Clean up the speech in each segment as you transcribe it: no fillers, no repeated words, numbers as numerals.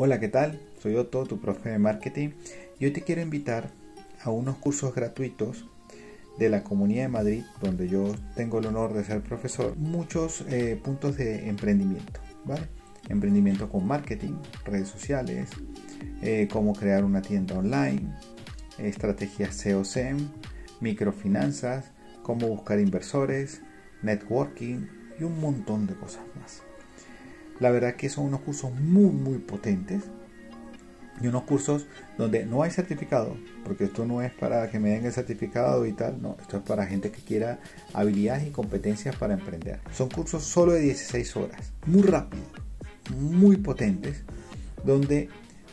Hola, ¿qué tal? Soy Otto, tu profe de marketing, y hoy te quiero invitar a unos cursos gratuitos de la Comunidad de Madrid, donde yo tengo el honor de ser profesor. Muchos puntos de emprendimiento, ¿vale? Emprendimiento con marketing, redes sociales, cómo crear una tienda online, estrategias SEO, SEM, microfinanzas, cómo buscar inversores, networking y un montón de cosas más. La verdad que son unos cursos muy potentes y unos cursos donde no hay certificado, porque esto no es para que me den el certificado y tal, no, esto es para gente que quiera habilidades y competencias para emprender. Son cursos solo de 16 horas, muy rápido, muy potentes, donde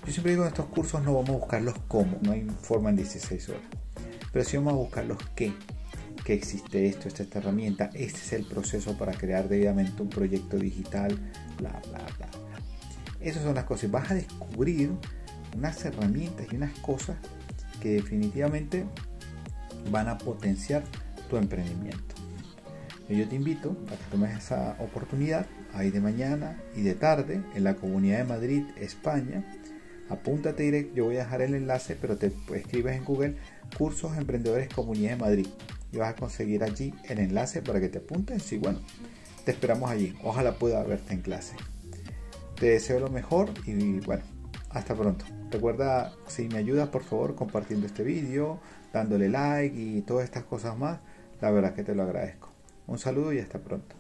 yo siempre digo en estos cursos no vamos a buscar los cómo, no hay forma en 16 horas, pero sí vamos a buscar los qué. Que existe esto, esta herramienta, este es el proceso para crear debidamente un proyecto digital, bla. Esas son las cosas. Vas a descubrir unas herramientas y unas cosas que definitivamente van a potenciar tu emprendimiento. Y yo te invito a que tomes esa oportunidad ahí de mañana y de tarde en la Comunidad de Madrid, España. Apúntate directo, yo voy a dejar el enlace, pero te escribes en Google Cursos Emprendedores Comunidad de Madrid. Y vas a conseguir allí el enlace para que te apuntes y bueno, te esperamos allí. Ojalá pueda verte en clase. Te deseo lo mejor y bueno, hasta pronto. Recuerda, si me ayudas por favor compartiendo este vídeo, dándole like y todas estas cosas más, la verdad que te lo agradezco. Un saludo y hasta pronto.